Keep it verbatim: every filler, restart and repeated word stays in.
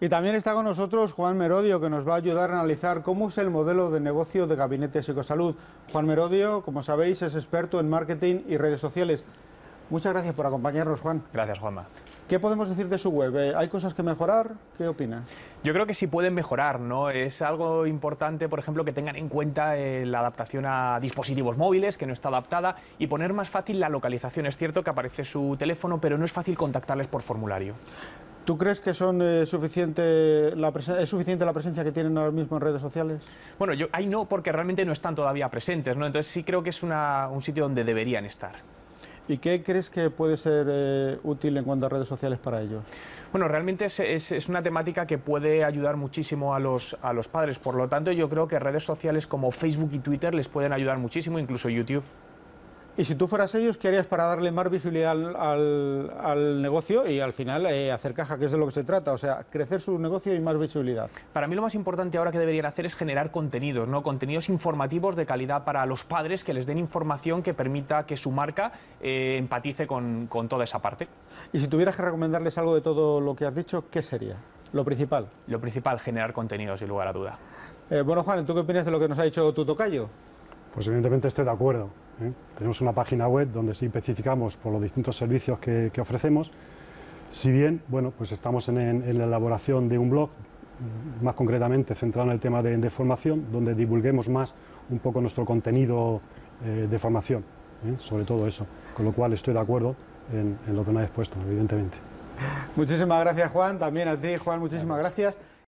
Y también está con nosotros Juan Merodio, que nos va a ayudar a analizar cómo es el modelo de negocio de Gabinete Psicosalud. Juan Merodio, como sabéis, es experto en marketing y redes sociales. Muchas gracias por acompañarnos, Juan. Gracias, Juanma. ¿Qué podemos decir de su web? ¿Hay cosas que mejorar? ¿Qué opinas? Yo creo que sí pueden mejorar, ¿no? Es algo importante, por ejemplo, que tengan en cuenta eh, la adaptación a dispositivos móviles, que no está adaptada, y poner más fácil la localización. Es cierto que aparece su teléfono, pero no es fácil contactarles por formulario. ¿Tú crees que son, eh, suficiente la es suficiente la presencia que tienen ahora mismo en redes sociales? Bueno, yo, ahí no, porque realmente no están todavía presentes, ¿no? Entonces sí creo que es una, un sitio donde deberían estar. ¿Y qué crees que puede ser eh, útil en cuanto a redes sociales para ellos? Bueno, realmente es, es, es una temática que puede ayudar muchísimo a los, a los padres. Por lo tanto, yo creo que redes sociales como Facebook y Twitter les pueden ayudar muchísimo, incluso YouTube. Y si tú fueras ellos, ¿qué harías para darle más visibilidad al, al, al negocio y al final eh, hacer caja, que es de lo que se trata? O sea, crecer su negocio y más visibilidad. Para mí lo más importante ahora que deberían hacer es generar contenidos, ¿no? Contenidos informativos de calidad para los padres, que les den información que permita que su marca eh, empatice con, con toda esa parte. Y si tuvieras que recomendarles algo de todo lo que has dicho, ¿qué sería? ¿Lo principal? Lo principal, generar contenido, sin lugar a duda. Eh, bueno, Juan, ¿tú qué opinas de lo que nos ha dicho tu tocayo? Pues evidentemente estoy de acuerdo, ¿eh? Tenemos una página web donde sí especificamos por los distintos servicios que, que ofrecemos, si bien, bueno, pues estamos en, en la elaboración de un blog, más concretamente centrado en el tema de, de formación, donde divulguemos más un poco nuestro contenido eh, de formación, ¿eh? Sobre todo eso, con lo cual estoy de acuerdo en, en lo que me ha expuesto, evidentemente. Muchísimas gracias, Juan, también a ti, Juan, muchísimas gracias.